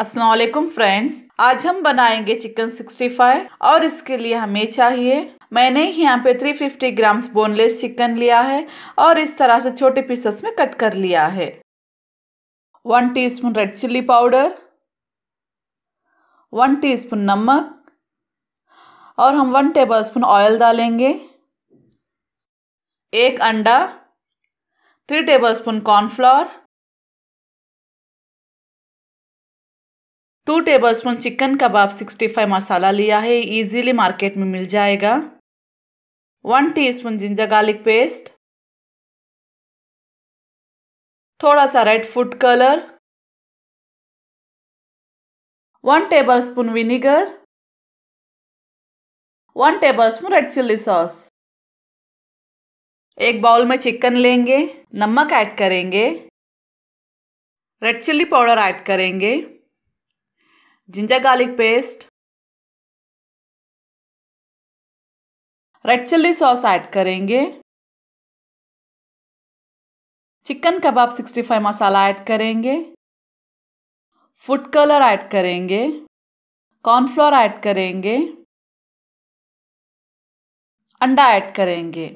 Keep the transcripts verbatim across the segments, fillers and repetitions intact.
अस्सलाम वालेकुम फ्रेंड्स, आज हम बनाएंगे चिकन सिक्सटी फाइव और इसके लिए हमें चाहिए, मैंने यहाँ पे तीन सौ पचास ग्राम्स बोनलेस चिकन लिया है और इस तरह से छोटे पीसेस में कट कर लिया है। One teaspoon red chilli powder, one teaspoon नमक और हम वन टेबलस्पून ऑयल डालेंगे। एक अंडा, three tablespoon cornflour, two tablespoon chicken kebab sixty five masala लिया है, इजीली मार्केट में मिल जाएगा। One teaspoon ginger garlic paste, थोड़ा सा red food colour, one tablespoon vinegar, one tablespoon red chilli sauce. एक बाउल में चिकन लेंगे, नमक ऐड करेंगे, रेड चिल्ली पाउडर ऐड करेंगे, ginger garlic paste, red chilli sauce add करेंगे, chicken kebab sixty five masala add करेंगे, फूड कलर ऐड करेंगे, cornflour add करेंगे, अंडा ऐड करेंगे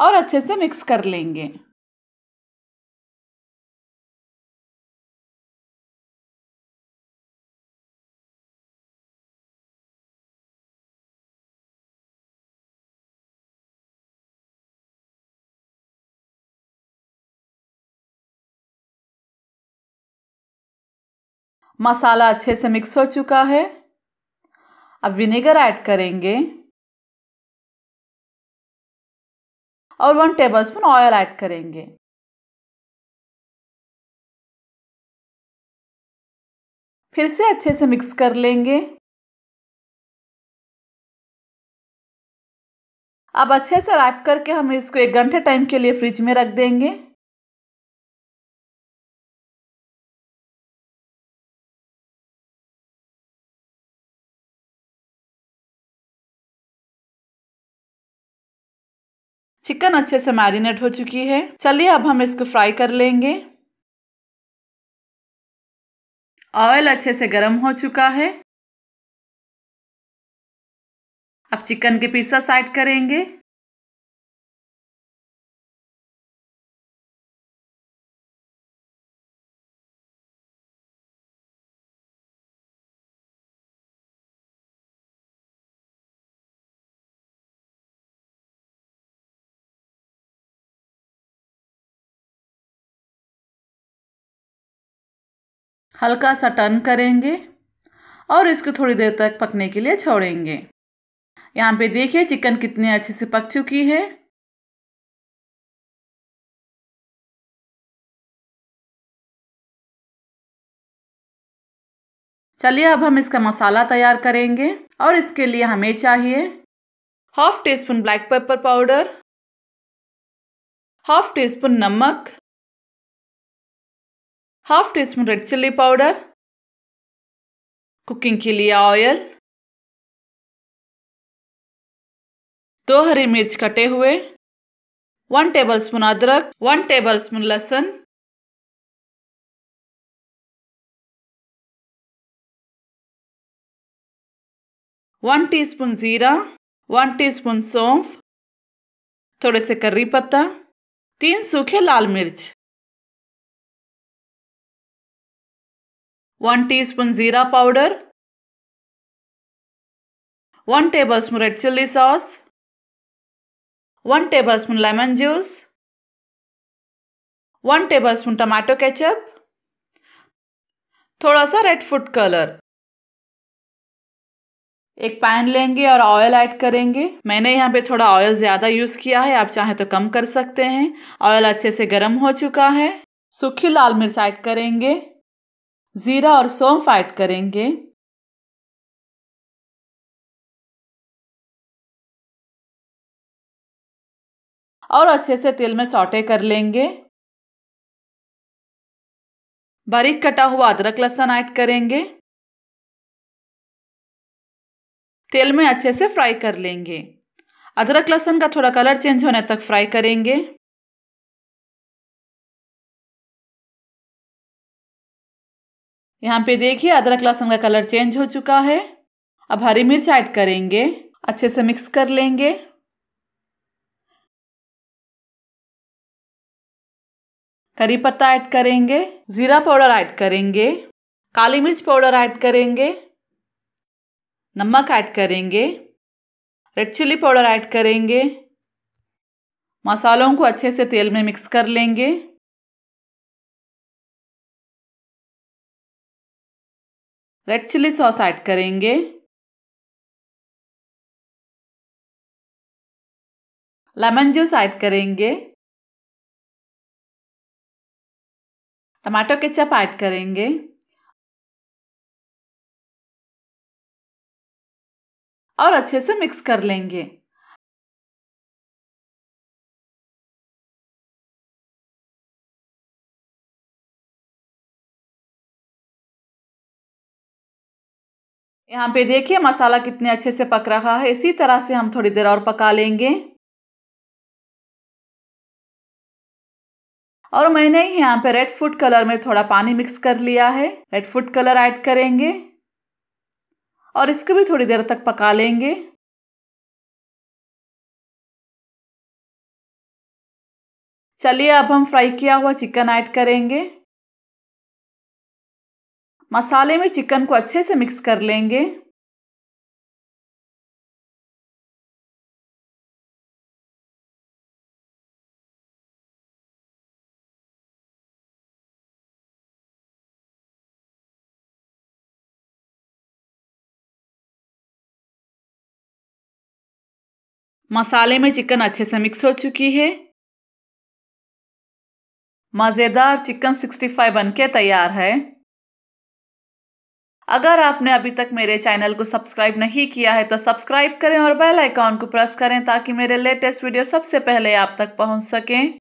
और अच्छे से मिक्स कर लेंगे। मसाला अच्छे से मिक्स हो चुका है, अब विनेगर ऐड करेंगे और वन टेबलस्पून ऑयल ऐड करेंगे। फिर से अच्छे से मिक्स कर लेंगे। अब अच्छे से रैप करके हम इसको एक घंटे टाइम के लिए फ्रिज में रख देंगे। चिकन अच्छे से मैरिनेट हो चुकी है। चलिए अब हम इसको फ्राई कर लेंगे। ऑयल अच्छे से गर्म हो चुका है, अब चिकन के पीसेस ऐड करेंगे। हल्का सा टर्न करेंगे और इसको थोड़ी देर तक पकने के लिए छोड़ेंगे। यहाँ पे देखिए चिकन कितने अच्छे से पक चुकी है। चलिए अब हम इसका मसाला तैयार करेंगे और इसके लिए हमें चाहिए half teaspoon black pepper powder, half teaspoon नमक, half teaspoon red chilli powder, cooking के लिए ऑयल, दो हरी मिर्च कटे हुए, वन टेबलस्पून अदरक, वन टेबलस्पून लहसुन, वन टीस्पून जीरा, वन टीस्पून सौंफ, थोड़े से करी पत्ता, तीन सूखे लाल मिर्च। वन टीस्पून जीरा powder, one tablespoon red chilli sauce, one tablespoon lemon juice, one tablespoon tomato ketchup, थोड़ा सा रेड फूड कलर। एक पैन लेंगे और ऑयल ऐड करेंगे। मैंने यहाँ पे थोड़ा ऑयल ज़्यादा यूज़ किया है, आप चाहें तो कम कर सकते हैं। ऑयल अच्छे से गर्म हो चुका है। सूखी लाल मिर्च ऐड करेंगे, जीरा और सौंफ ऐड करेंगे, और अच्छे से तेल में सौटे कर लेंगे। बारीक कटा हुआ अदरक लहसुन ऐड करेंगे, तेल में अच्छे से फ्राई कर लेंगे। अदरक लहसुन का थोड़ा कलर चेंज होने तक फ्राई करेंगे। यहाँ पे देखिए अदरक लहसुन का कलर चेंज हो चुका है। अब हरी मिर्च ऐड करेंगे, अच्छे से मिक्स कर लेंगे। करी पत्ता ऐड करेंगे, जीरा पाउडर ऐड करेंगे, काली मिर्च पाउडर ऐड करेंगे, नमक ऐड करेंगे, रेड चिल्ली पाउडर ऐड करेंगे। मसालों को अच्छे से तेल में मिक्स कर लेंगे। रेड चिल्ली सॉस ऐड करेंगे। लेमन जूस ऐड करेंगे। टमाटो केचप ऐड करेंगे। और अच्छे से मिक्स कर लेंगे। यहाँ पे देखिए मसाला कितने अच्छे से पक रहा है। इसी तरह से हम थोड़ी देर और पका लेंगे। और मैंने यहाँ पे रेड फूड कलर में थोड़ा पानी मिक्स कर लिया है। रेड फूड कलर ऐड करेंगे और इसको भी थोड़ी देर तक पका लेंगे। चलिए अब हम फ्राई किया हुआ चिकन ऐड करेंगे। मसाले में चिकन को अच्छे से मिक्स कर लेंगे। मसाले में चिकन अच्छे से मिक्स हो चुकी है। मज़ेदार चिकन सिक्सटी फाइव बनके तैयार है। अगर आपने अभी तक मेरे चैनल को सब्सक्राइब नहीं किया है तो सब्सक्राइब करें और बेल आइकॉन को प्रेस करें ताकि मेरे लेटेस्ट वीडियो सबसे पहले आप तक पहुंच सकें।